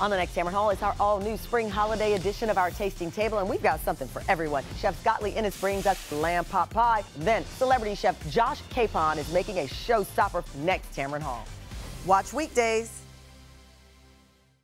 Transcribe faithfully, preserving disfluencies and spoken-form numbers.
On the next Tamron Hall, it's our all-new spring holiday edition of our Tasting Table, and we've got something for everyone. Chef Scotley Innis brings us lamb pot pie. Then, celebrity chef Josh Capon is making a showstopper next Tamron Hall. Watch weekdays.